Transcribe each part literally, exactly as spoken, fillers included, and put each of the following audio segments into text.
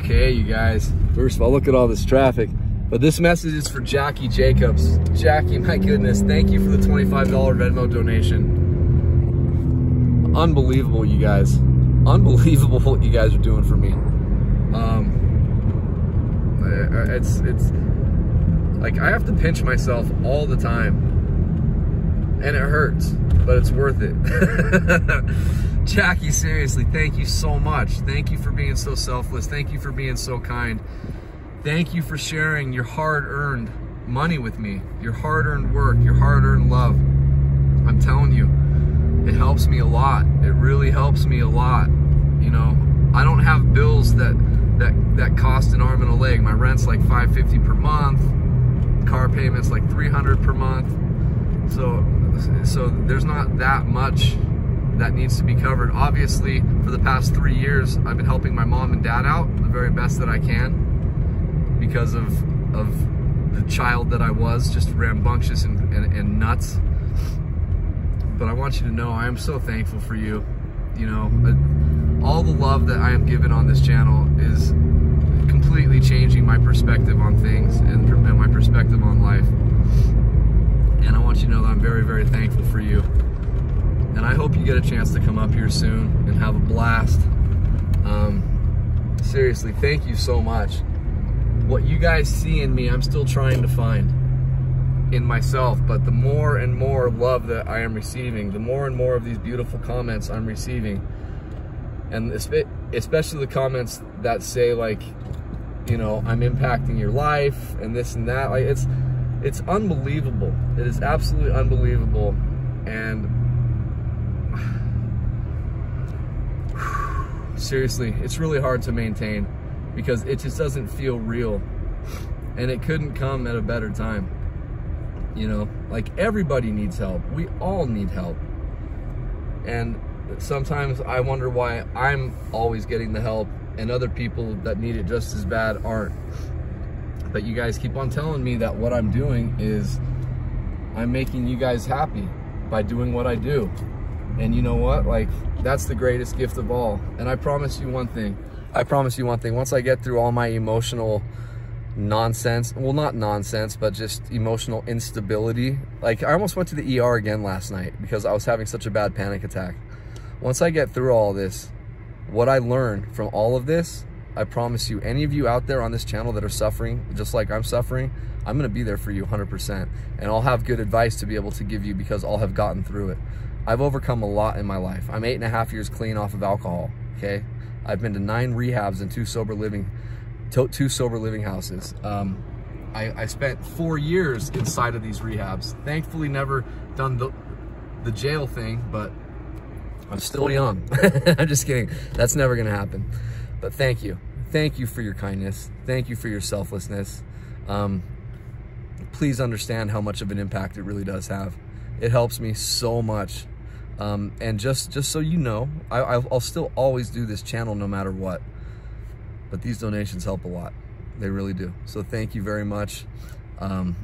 Okay, you guys, first of all, look at all this traffic. But this message is for Jackie Jacobs. Jackie, my goodness, thank you for the twenty-five dollar Venmo donation. Unbelievable, you guys. Unbelievable what you guys are doing for me. Um, it's, it's like I have to pinch myself all the time. And it hurts, but it's worth it. Jackie, seriously, thank you so much. Thank you for being so selfless. Thank you for being so kind. Thank you for sharing your hard-earned money with me, your hard-earned work, your hard-earned love. I'm telling you, it helps me a lot. It really helps me a lot. You know, I don't have bills that that that cost an arm and a leg. My rent's like five fifty per month. Car payments like three hundred per month. So, so there's not that much that needs to be covered. Obviously, for the past three years, I've been helping my mom and dad out the very best that I can, because of of the child that I was, just rambunctious and, and, and nuts. But I want you to know I am so thankful for you. You know, all the love that I am given on this channel is completely changing my perspective on things and, and my perspective on life. And I want you to know that I'm very, very thankful for you. And I hope you get a chance to come up here soon and have a blast. Um, seriously, thank you so much. What you guys see in me, I'm still trying to find in myself, but the more and more love that I am receiving, the more and more of these beautiful comments I'm receiving, and especially the comments that say, like, you know, I'm impacting your life and this and that. Like, it's it's unbelievable. It is absolutely unbelievable. And seriously, it's really hard to maintain, because it just doesn't feel real, and it couldn't come at a better time. You know, like, everybody needs help. We all need help. And sometimes I wonder why I'm always getting the help and other people that need it just as bad aren't. But you guys keep on telling me that what I'm doing is I'm making you guys happy by doing what I do. And you know what? Like, that's the greatest gift of all. And I promise you one thing. I promise you one thing, once I get through all my emotional nonsense, well, not nonsense, but just emotional instability, like, I almost went to the E R again last night because I was having such a bad panic attack. Once I get through all this, what I learned from all of this, I promise you, any of you out there on this channel that are suffering, just like I'm suffering, I'm gonna be there for you one hundred percent. And I'll have good advice to be able to give you because I'll have gotten through it. I've overcome a lot in my life. I'm eight and a half years clean off of alcohol, okay? I've been to nine rehabs and two sober living, two sober living houses. Um, I, I spent four years inside of these rehabs. Thankfully, never done the, the jail thing, but I'm still young. I'm just kidding. That's never gonna happen. But thank you. Thank you for your kindness. Thank you for your selflessness. Um, please understand how much of an impact it really does have. It helps me so much. Um, and just, just so you know, I, I'll still always do this channel no matter what, but these donations help a lot. They really do. So thank you very much. Um,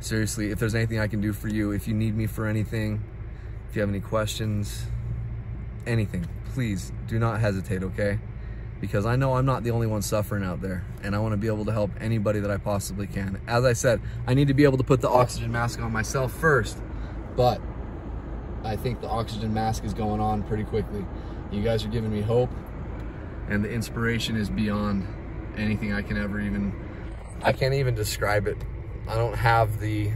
seriously, if there's anything I can do for you, if you need me for anything, if you have any questions, anything, please do not hesitate, okay? Because I know I'm not the only one suffering out there, and I want to be able to help anybody that I possibly can. As I said, I need to be able to put the oxygen mask on myself first, but I think the oxygen mask is going on pretty quickly. You guys are giving me hope, and the inspiration is beyond anything I can ever even, I can't even describe it. I don't have the,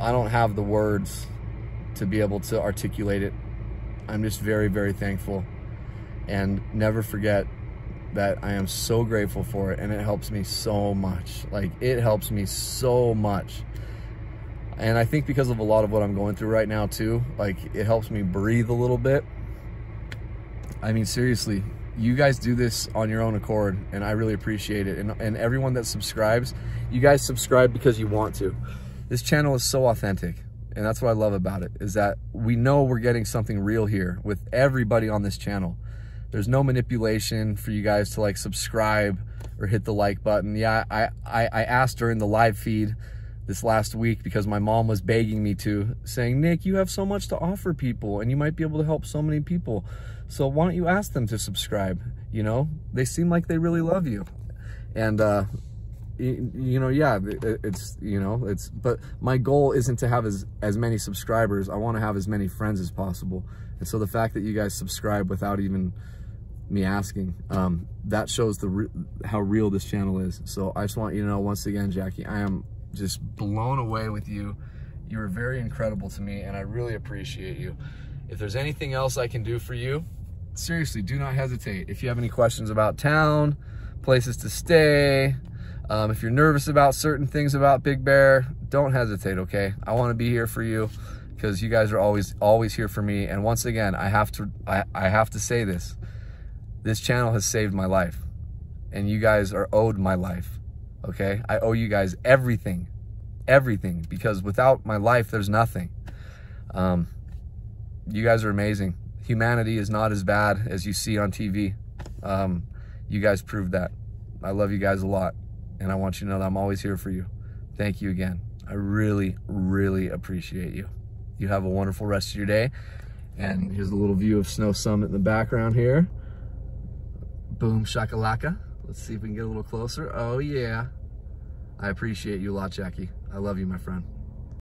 I don't have the words to be able to articulate it. I'm just very, very thankful, and never forget that I am so grateful for it, and it helps me so much. Like, it helps me so much. And I think because of a lot of what I'm going through right now too, like, it helps me breathe a little bit. I mean, seriously, you guys do this on your own accord, and I really appreciate it. And, and everyone that subscribes, you guys subscribe because you want to. This channel is so authentic, and that's what I love about it, is that we know we're getting something real here with everybody on this channel. There's no manipulation for you guys to, like, subscribe or hit the like button. Yeah, I, I, I asked during the live feed this last week, because my mom was begging me to, saying, Nick, you have so much to offer people, and you might be able to help so many people. So why don't you ask them to subscribe? you know, they seem like they really love you. And, uh, you, you know, yeah, it, it's, you know, it's, but my goal isn't to have as, as many subscribers. I want to have as many friends as possible. And so the fact that you guys subscribe without even me asking, um, that shows the re how real this channel is. So I just want you to know, once again, Jackie, I am just blown away with you. You were very incredible to me, and I really appreciate you. If there's anything else I can do for you, seriously, do not hesitate. If you have any questions about town, places to stay, um, if you're nervous about certain things about Big Bear, don't hesitate, okay? I want to be here for you, because you guys are always always here for me. And once again, I have to I, I have to say this. This channel has saved my life, and you guys are owed my life, okay? I owe you guys everything. Everything, because without my life, there's nothing. Um, you guys are amazing. Humanity is not as bad as you see on T V. Um, you guys proved that. I love you guys a lot, and I want you to know that I'm always here for you. Thank you again. I really, really appreciate you. You have a wonderful rest of your day. And here's a little view of Snow Summit in the background here. Boom shakalaka. Let's see if we can get a little closer. Oh yeah. I appreciate you a lot, Jackie. I love you, my friend.